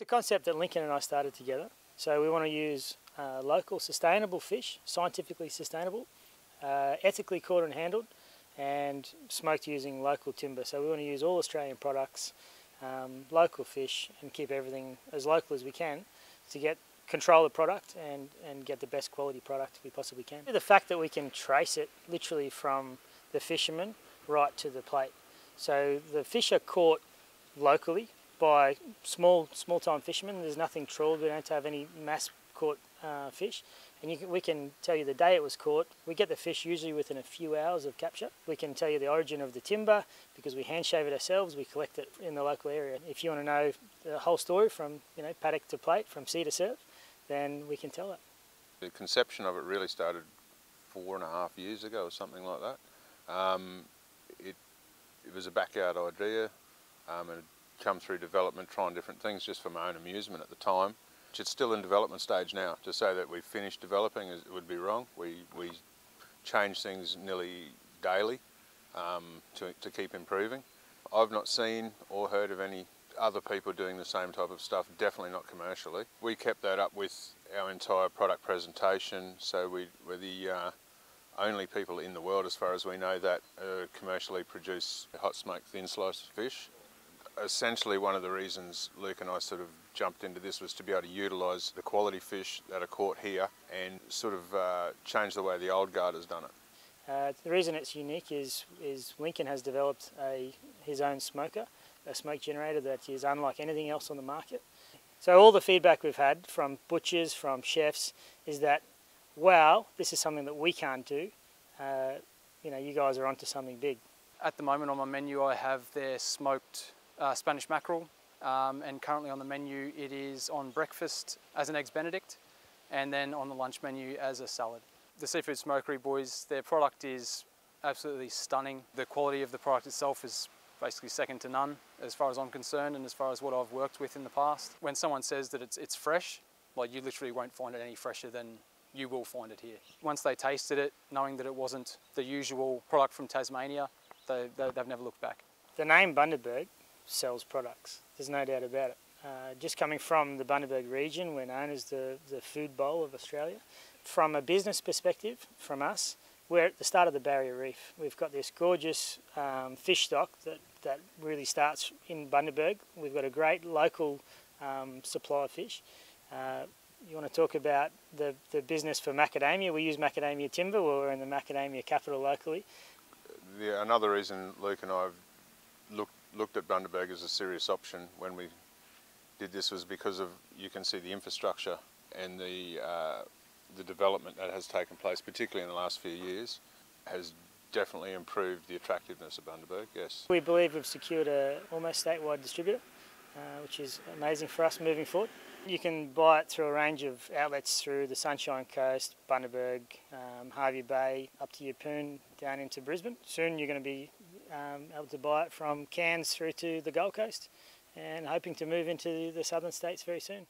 It's a concept that Lincoln and I started together. So we want to use local sustainable fish, scientifically sustainable, ethically caught and handled, and smoked using local timber. So we want to use all Australian products, local fish, and keep everything as local as we can to control the product and get the best quality product we possibly can. The fact that we can trace it literally from the fisherman right to the plate. So the fish are caught locally by small-time fishermen. There's nothing trawled, we don't have any mass caught fish, and we can tell you the day it was caught. We get the fish usually within a few hours of capture. We can tell you the origin of the timber because we hand shave it ourselves. We collect it in the local area. If you want to know the whole story from, you know, paddock to plate, from sea to surf, then we can tell it. The conception of it really started 4.5 years ago or something like that. It was a backyard idea, and it come through development, trying different things just for my own amusement at the time. It's still in development stage now. To say that we've finished developing would be wrong. We change things nearly daily to keep improving. I've not seen or heard of any other people doing the same type of stuff, definitely not commercially. We kept that up with our entire product presentation, so we're the only people in the world, as far as we know, that commercially produce hot smoked thin sliced fish. Essentially, one of the reasons Luke and I sort of jumped into this was to be able to utilise the quality fish that are caught here and sort of change the way the old guard has done it. The reason it's unique is Lincoln has developed his own smoker, a smoke generator that is unlike anything else on the market. So all the feedback we've had from butchers, from chefs, is that, wow, this is something that we can't do. You know, you guys are onto something big. At the moment on my menu I have their smoked Spanish mackerel, and currently on the menu it is on breakfast as an eggs benedict, and then on the lunch menu as a salad. The Seafood Smokery boys, their product is absolutely stunning. The quality of the product itself is basically second to none as far as I'm concerned, and as far as what I've worked with in the past. When someone says that it's fresh, like, you literally won't find it any fresher than you will find it here. Once they tasted it, knowing that it wasn't the usual product from Tasmania, they've never looked back. The name Bundaberg sells products, there's no doubt about it. Just coming from the Bundaberg region, we're known as the food bowl of Australia. From a business perspective, from us, we're at the start of the Barrier Reef. We've got this gorgeous fish stock that really starts in Bundaberg. We've got a great local supply of fish. You want to talk about the business for macadamia? We use macadamia timber. We're in the macadamia capital locally. Another reason Luke and I have looked at Bundaberg as a serious option when we did this was because of, you can see the infrastructure and the development that has taken place, particularly in the last few years, has definitely improved the attractiveness of Bundaberg, yes. We believe we've secured a almost statewide distributor, which is amazing for us moving forward. You can buy it through a range of outlets through the Sunshine Coast, Bundaberg, Hervey Bay, up to Yeppoon, down into Brisbane. Soon you're going to be able to buy it from Cairns through to the Gold Coast, and hoping to move into the southern states very soon.